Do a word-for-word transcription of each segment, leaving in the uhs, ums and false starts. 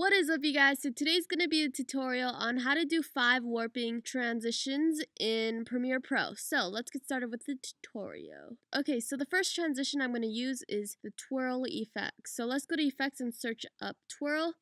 What is up, you guys? So today's going to be a tutorial on how to do five warping transitions in Premiere Pro. So let's get started with the tutorial. Okay, so the first transition I'm going to use is the twirl effect. So let's go to effects and search up twirl,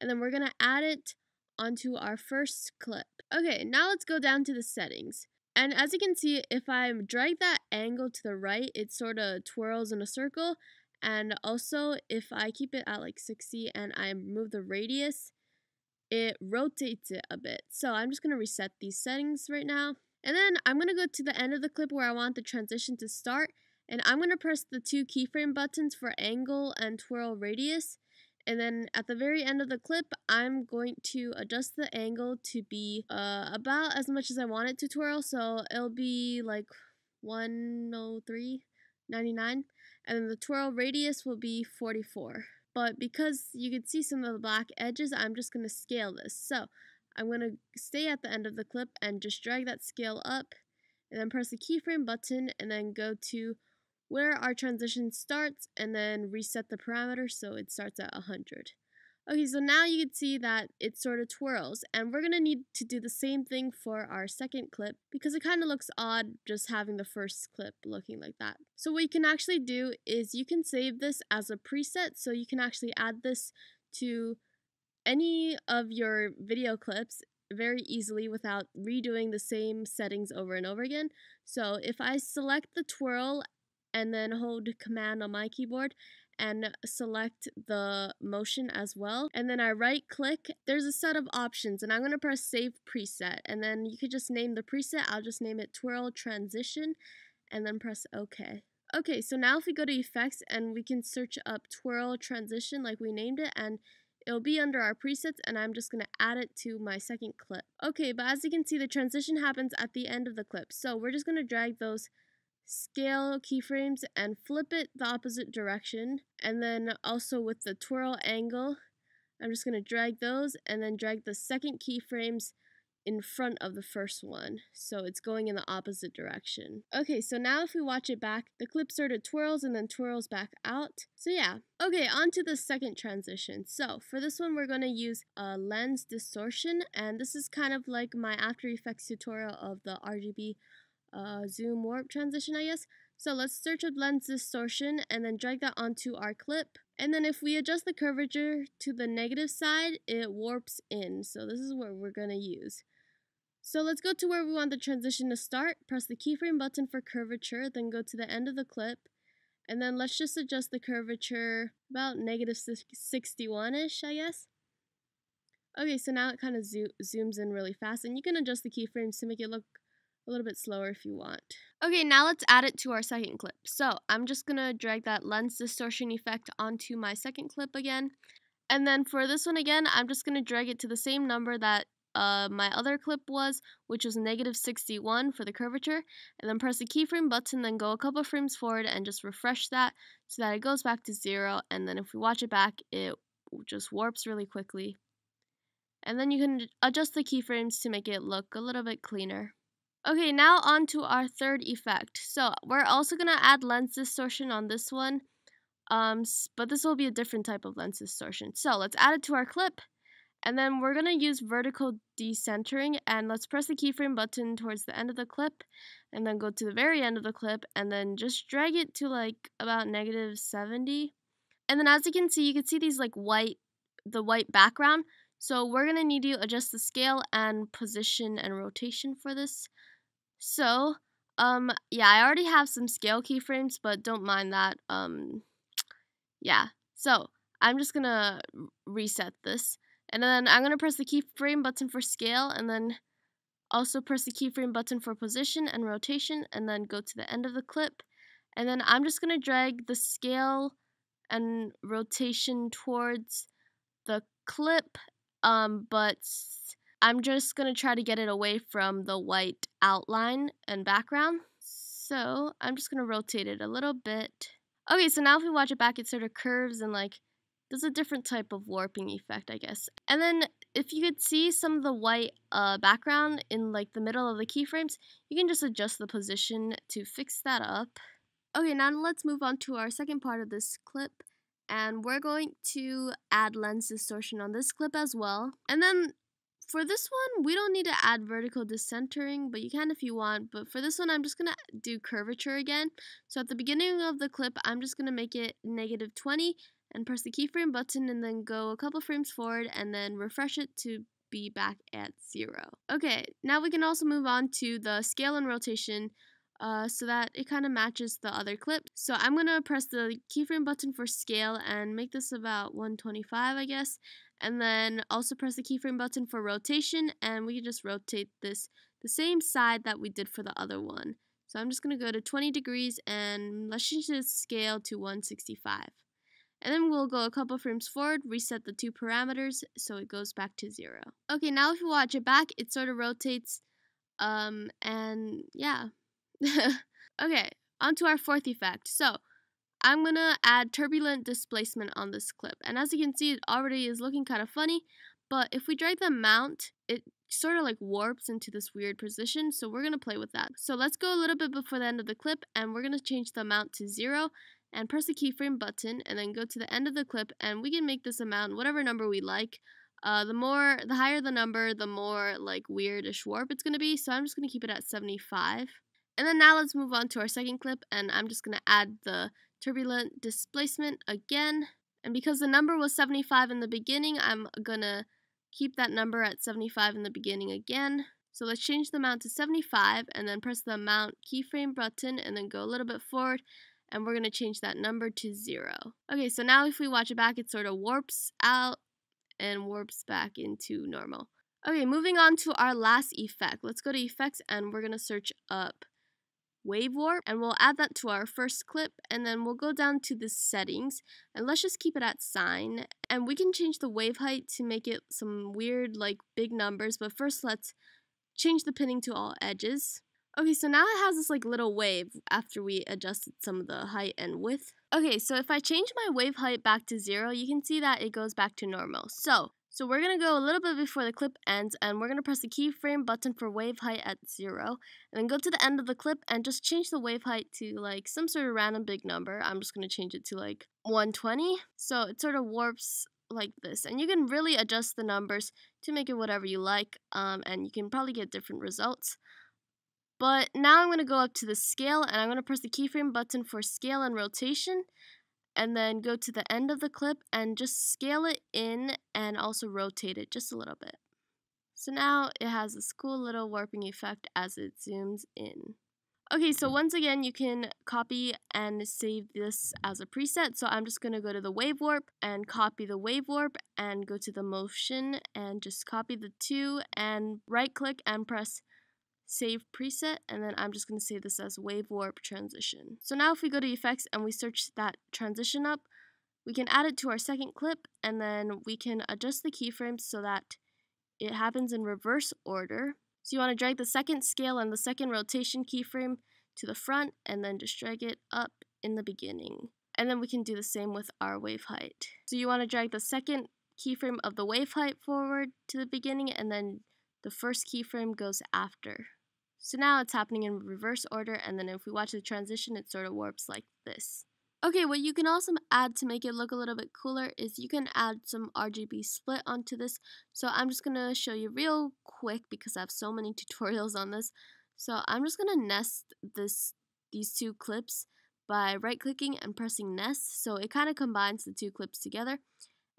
and then we're going to add it onto our first clip. Okay, now let's go down to the settings. And as you can see, if I drag that angle to the right, it sort of twirls in a circle. And also, if I keep it at like sixty and I move the radius, it rotates it a bit. So I'm just going to reset these settings right now. And then I'm going to go to the end of the clip where I want the transition to start. And I'm going to press the two keyframe buttons for angle and twirl radius. And then at the very end of the clip, I'm going to adjust the angle to be uh, about as much as I want it to twirl. So it'll be like one oh three ninety-nine. And then the twirl radius will be forty-four. But because you can see some of the black edges, I'm just going to scale this. So I'm going to stay at the end of the clip and just drag that scale up, and then press the keyframe button, and then go to where our transition starts, and then reset the parameter so it starts at one hundred. Okay, so now you can see that it sort of twirls, and we're going to need to do the same thing for our second clip because it kind of looks odd just having the first clip looking like that. So what you can actually do is you can save this as a preset, so you can actually add this to any of your video clips very easily without redoing the same settings over and over again. So if I select the twirl and then hold command on my keyboard, and select the motion as well, and then I right click, there's a set of options, and I'm going to press save preset, and then you could just name the preset. I'll just name it twirl transition and then press OK. Okay, so now if we go to effects and we can search up twirl transition like we named it, and it'll be under our presets, and I'm just going to add it to my second clip. Okay, but as you can see, the transition happens at the end of the clip, so we're just going to drag those scale keyframes and flip it the opposite direction, and then also with the twirl angle I'm just going to drag those and then drag the second keyframes in front of the first one, so it's going in the opposite direction. Okay, so now if we watch it back, the clip sort of twirls and then twirls back out. So yeah. Okay, on to the second transition. So for this one, we're going to use a lens distortion, and this is kind of like my After Effects tutorial of the R G B Uh, zoom warp transition, I guess. So let's search up lens distortion and then drag that onto our clip, and then if we adjust the curvature to the negative side, it warps in. So this is what we're going to use. So let's go to where we want the transition to start, press the keyframe button for curvature, then go to the end of the clip, and then let's just adjust the curvature about negative sixty-one-ish, I guess. Okay, so now it kind of zo zooms in really fast, and you can adjust the keyframes to make it look a little bit slower if you want. Okay, now let's add it to our second clip. So I'm just gonna drag that lens distortion effect onto my second clip again, and then for this one again, I'm just gonna drag it to the same number that uh, my other clip was, which was negative sixty-one for the curvature, and then press the keyframe button, then go a couple frames forward and just refresh that so that it goes back to zero, and then if we watch it back, it just warps really quickly. And then you can adjust the keyframes to make it look a little bit cleaner. Okay, now on to our third effect. So we're also going to add lens distortion on this one, um, but this will be a different type of lens distortion. So let's add it to our clip, and then we're going to use vertical decentering, and let's press the keyframe button towards the end of the clip, and then go to the very end of the clip, and then just drag it to like about negative seventy. And then as you can see, you can see these like white, the white background. So we're going to need to adjust the scale and position and rotation for this. So, um, yeah, I already have some scale keyframes, but don't mind that, um, yeah. So, I'm just gonna reset this, and then I'm gonna press the keyframe button for scale, and then also press the keyframe button for position and rotation, and then go to the end of the clip, and then I'm just gonna drag the scale and rotation towards the clip, um, but I'm just going to try to get it away from the white outline and background. So I'm just going to rotate it a little bit. Okay, so now if we watch it back, it sort of curves and like there's a different type of warping effect, I guess. And then if you could see some of the white uh, background in like the middle of the keyframes, you can just adjust the position to fix that up. Okay, now let's move on to our second part of this clip. and we're going to add lens distortion on this clip as well. And then for this one, we don't need to add vertical decentering, but you can if you want. But for this one, I'm just going to do curvature again. So at the beginning of the clip, I'm just going to make it negative twenty and press the keyframe button and then go a couple frames forward and then refresh it to be back at zero. Okay, now we can also move on to the scale and rotation uh, so that it kind of matches the other clip. So I'm going to press the keyframe button for scale and make this about one twenty-five, I guess. And then also press the keyframe button for rotation, and we can just rotate this the same side that we did for the other one. So I'm just going to go to twenty degrees, and let's change the scale to one sixty-five. And then we'll go a couple frames forward, reset the two parameters, so it goes back to zero. Okay, now if you watch it back, it sort of rotates, um, and yeah. Okay, on to our fourth effect. So I'm going to add turbulent displacement on this clip. And as you can see, it already is looking kind of funny. But if we drag the mount, it sort of like warps into this weird position. So we're going to play with that. So let's go a little bit before the end of the clip. And we're going to change the mount to zero. And press the keyframe button. And then go to the end of the clip. And we can make this amount whatever number we like. Uh, the more, the higher the number, the more like weirdish warp it's going to be. So I'm just going to keep it at seventy-five. And then now let's move on to our second clip. And I'm just going to add the turbulent displacement again, and because the number was seventy-five in the beginning, I'm gonna keep that number at seventy-five in the beginning again. So let's change the amount to seventy-five and then press the amount keyframe button and then go a little bit forward, and we're gonna change that number to zero. Okay, so now if we watch it back, it sort of warps out and warps back into normal. Okay, moving on to our last effect. Let's go to effects and we're gonna search up wave warp, and we'll add that to our first clip, and then we'll go down to the settings and let's just keep it at sine, and we can change the wave height to make it some weird like big numbers, but first let's change the pinning to all edges. Okay, so now it has this like little wave after we adjusted some of the height and width. Okay, so if I change my wave height back to zero, you can see that it goes back to normal. So So we're going to go a little bit before the clip ends, and we're going to press the keyframe button for wave height at zero, and then go to the end of the clip and just change the wave height to like some sort of random big number. I'm just going to change it to like one twenty. So it sort of warps like this, and you can really adjust the numbers to make it whatever you like, um, and you can probably get different results. But now I'm going to go up to the scale, and I'm going to press the keyframe button for scale and rotation, and then go to the end of the clip and just scale it in and also rotate it just a little bit. So now it has this cool little warping effect as it zooms in. Okay, so once again, you can copy and save this as a preset. So I'm just going to go to the wave warp and copy the wave warp and go to the motion and just copy the two and right click and press save preset, and then I'm just going to save this as wave warp transition. So now if we go to effects and we search that transition up, we can add it to our second clip, and then we can adjust the keyframes so that it happens in reverse order. So you want to drag the second scale and the second rotation keyframe to the front, and then just drag it up in the beginning. And then we can do the same with our wave height. So you want to drag the second keyframe of the wave height forward to the beginning, and then the first keyframe goes after. So now it's happening in reverse order, and then if we watch the transition, it sort of warps like this. Okay, what you can also add to make it look a little bit cooler is you can add some R G B split onto this. So I'm just going to show you real quick because I have so many tutorials on this. So I'm just going to nest this these two clips by right-clicking and pressing nest. So it kind of combines the two clips together.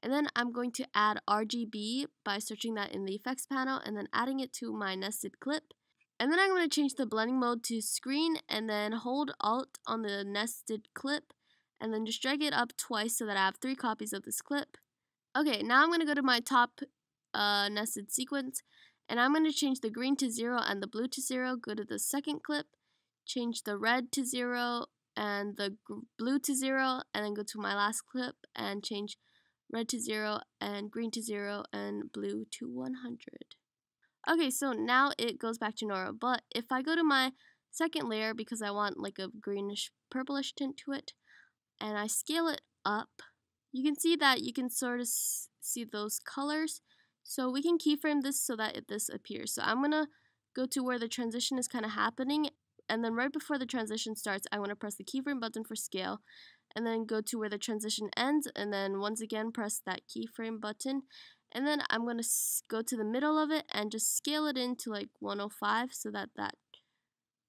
And then I'm going to add R G B by searching that in the effects panel and then adding it to my nested clip. And then I'm going to change the blending mode to screen and then hold Alt on the nested clip and then just drag it up twice so that I have three copies of this clip. Okay, now I'm going to go to my top uh, nested sequence, and I'm going to change the green to zero and the blue to zero. Go to the second clip, change the red to zero and the blue to zero, and then go to my last clip and change red to zero and green to zero and blue to one hundred. Okay, so now it goes back to normal, but if I go to my second layer because I want like a greenish purplish tint to it and I scale it up, you can see that you can sort of see those colors. So we can keyframe this so that it, this appears. So I'm gonna go to where the transition is kind of happening, and then right before the transition starts, I want to press the keyframe button for scale and then go to where the transition ends, and then once again press that keyframe button, and then I'm going to go to the middle of it and just scale it into like one oh five so that that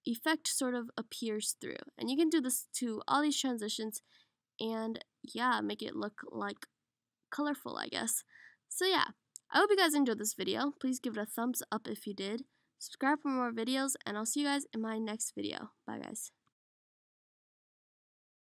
effect sort of appears through. And you can do this to all these transitions and yeah, make it look like colorful, I guess. So yeah, I hope you guys enjoyed this video. Please give it a thumbs up if you did. Subscribe for more videos, and I'll see you guys in my next video. Bye guys.